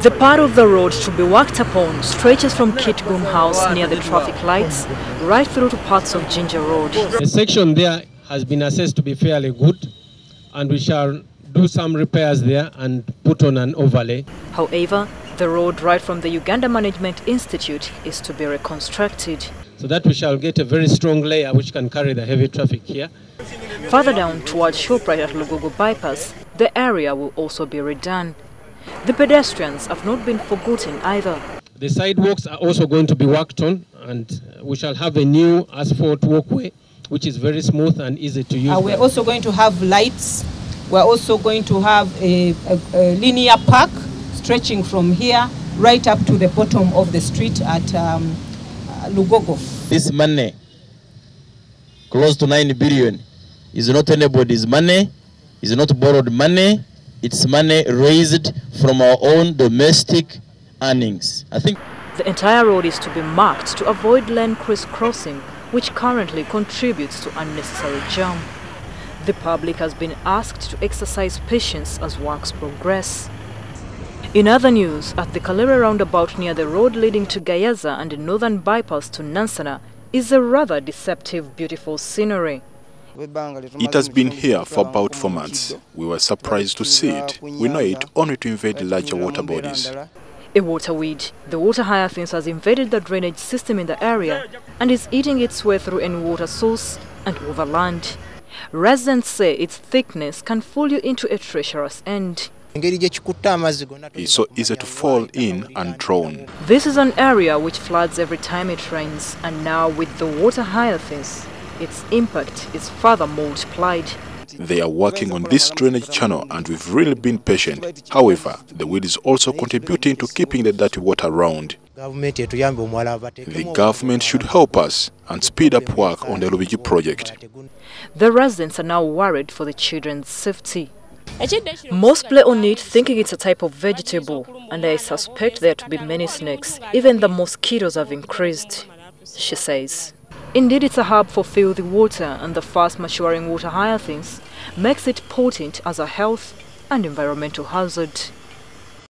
The part of the road to be worked upon stretches from Kitgum House near the traffic lights right through to parts of Jinja Road. The section there has been assessed to be fairly good, and we shall do some repairs there and put on an overlay. However, the road right from the Uganda Management Institute is to be reconstructed, so that we shall get a very strong layer which can carry the heavy traffic here. Further down towards Shoprite at Lugogo Bypass, the area will also be redone. The pedestrians have not been forgotten either. The sidewalks are also going to be worked on, and we shall have a new asphalt walkway which is very smooth and easy to use. We're also going to have lights. We're also going to have a linear park stretching from here right up to the bottom of the street at Lugogo. This money, close to 9 billion, is not anybody's money, is not borrowed money. It's money raised from our own domestic earnings. I think the entire road is to be marked to avoid lane crisscrossing, which currently contributes to unnecessary jam. The public has been asked to exercise patience as works progress. In other news, at the Kalere roundabout near the road leading to Gayaza and the northern bypass to Nansana is a rather deceptive, beautiful scenery. It has been here for about 4 months. We were surprised to see it. We know it only to invade larger water bodies. A waterweed, the water hyacinth, has invaded the drainage system in the area and is eating its way through any water source and over land. Residents say its thickness can fool you into a treacherous end. It's so easy to fall in and drown. This is an area which floods every time it rains, and now with the water hyacinth, its impact is further multiplied. They are working on this drainage channel and we've really been patient. However, the weed is also contributing to keeping the dirty water around. The government should help us and speed up work on the Lubigi project. The residents are now worried for the children's safety. Most play on it thinking it's a type of vegetable, and I suspect there to be many snakes. Even the mosquitoes have increased, she says. Indeed, it's a hub for filthy water, and the fast maturing water hyacinth makes it potent as a health and environmental hazard.